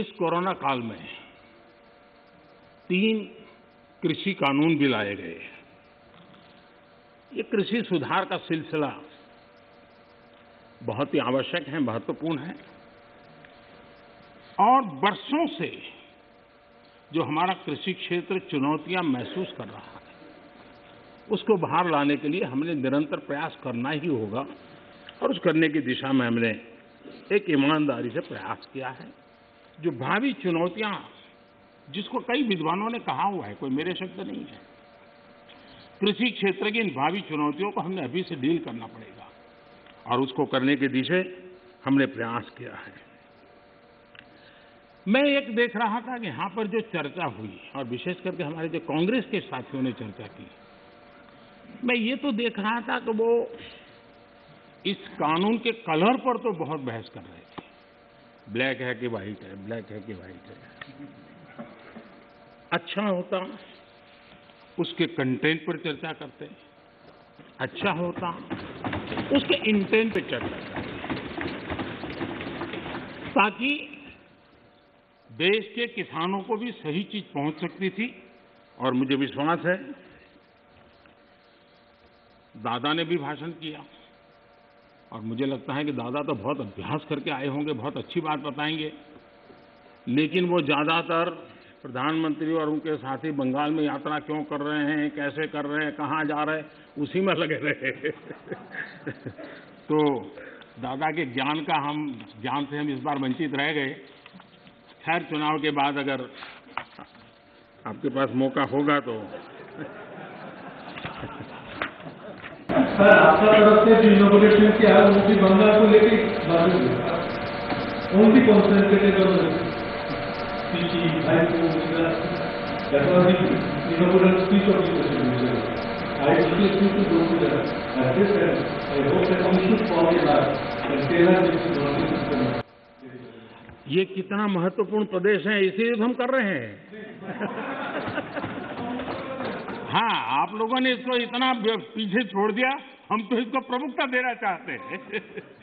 इस कोरोना काल में 3 कृषि कानून भी लाए गए। ये कृषि सुधार का सिलसिला बहुत ही आवश्यक है, महत्वपूर्ण है और बरसों से जो हमारा कृषि क्षेत्र चुनौतियां महसूस कर रहा है उसको बाहर लाने के लिए हमने निरंतर प्रयास करना ही होगा और उस करने की दिशा में हमने एक ईमानदारी से प्रयास किया है। जो भावी चुनौतियां जिसको कई विद्वानों ने कहा हुआ है, कोई मेरे शब्द नहीं है, कृषि क्षेत्र की इन भावी चुनौतियों को हमने अभी से डील करना पड़ेगा और उसको करने के दिशा हमने प्रयास किया है। मैं एक देख रहा था कि यहां पर जो चर्चा हुई और विशेष करके हमारे जो कांग्रेस के साथियों ने चर्चा की, मैं ये तो देख रहा था कि वो इस कानून के कलर पर तो बहुत बहस कर रहे थे, ब्लैक है कि व्हाइट है, ब्लैक है कि व्हाइट है। अच्छा होता उसके कंटेंट पर चर्चा करते, अच्छा होता उसके इंटेंट पर चर्चा करते, ताकि देश के किसानों को भी सही चीज पहुंच सकती थी। और मुझे विश्वास है दादा ने भी भाषण किया और मुझे लगता है कि दादा तो बहुत अभ्यास करके आए होंगे, बहुत अच्छी बात बताएंगे, लेकिन वो ज़्यादातर प्रधानमंत्री और उनके साथी बंगाल में यात्रा क्यों कर रहे हैं, कैसे कर रहे हैं, कहाँ जा रहे हैं, उसी में लगे रहे। तो दादा के ज्ञान से हम इस बार वंचित रह गए। खैर, चुनाव के बाद अगर आपके पास मौका होगा तो सर आपका तरफ से इनोवेशन की आज उनकी बंगाल को लेकर बात हुई, उनकी कॉन्सेंट्रेटेड पीटी आई को इनोवेशन स्पीच ऑफ यूनिवर्सिटी। ये कितना महत्वपूर्ण प्रदेश है, इसीलिए हम कर रहे हैं। हाँ, आप लोगों ने इसको इतना पीछे छोड़ दिया, हम तो इसको प्रमुखता देना चाहते हैं।